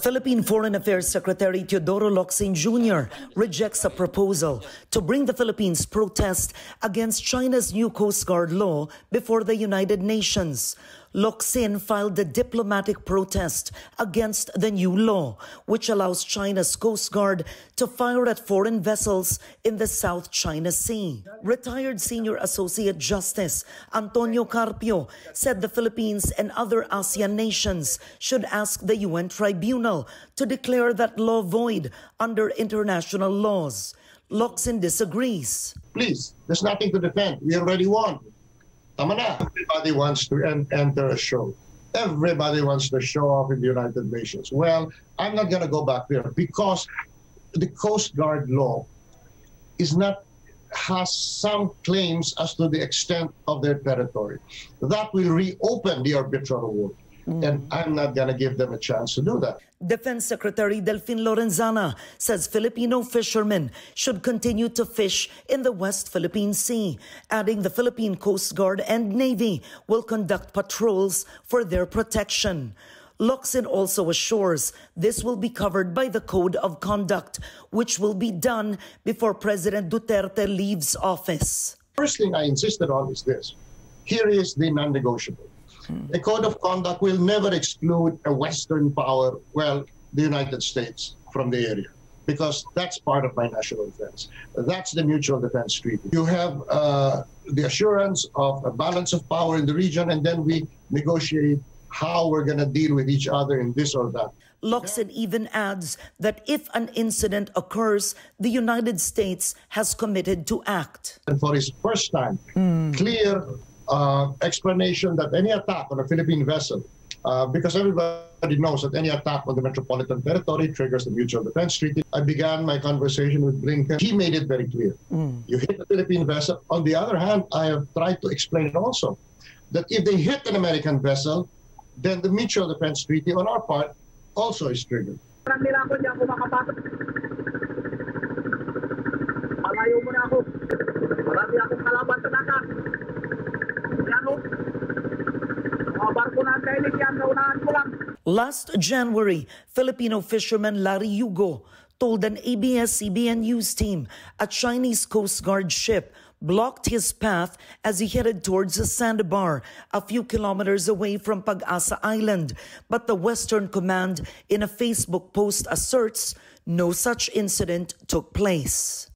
Philippine Foreign Affairs Secretary Teodoro Locsin Jr. rejects a proposal to bring the Philippines' protest against China's new Coast Guard law before the United Nations. Locsin filed a diplomatic protest against the new law, which allows China's Coast Guard to fire at foreign vessels in the South China Sea. Retired Senior Associate Justice Antonio Carpio said the Philippines and other ASEAN nations should ask the UN Tribunal to declare that law void under international laws. Locsin disagrees. Please, there's nothing to defend. We already won. Tama na. Everybody wants to enter a show. Everybody wants to show off in the United Nations. Well, I'm not going to go back there because the Coast Guard law has some claims as to the extent of their territory. That will reopen the arbitral war. And I'm not going to give them a chance to do that. Defense Secretary Delphine Lorenzana says Filipino fishermen should continue to fish in the West Philippine Sea, adding the Philippine Coast Guard and Navy will conduct patrols for their protection. Locsin also assures this will be covered by the Code of Conduct, which will be done before President Duterte leaves office. First thing I insisted on is this. Here is the non-negotiable. The Code of Conduct will never exclude a Western power, well, the United States, from the area, because that's part of my national defense. That's the Mutual Defense Treaty. You have the assurance of a balance of power in the region, and then we negotiate how we're going to deal with each other in this or that. Locsin even adds that if an incident occurs, the United States has committed to act. And for his first time, clear explanation that any attack on a Philippine vessel, because everybody knows that any attack on the metropolitan territory triggers the Mutual Defense Treaty. I began my conversation with Blinken. He made it very clear. You hit a Philippine vessel. On the other hand, I have tried to explain also that if they hit an American vessel, then the Mutual Defense Treaty on our part also is triggered. Last January, Filipino fisherman Larry Hugo told an ABS-CBN news team a Chinese Coast Guard ship blocked his path as he headed towards a sandbar a few kilometers away from Pagasa Island. But the Western Command in a Facebook post asserts no such incident took place.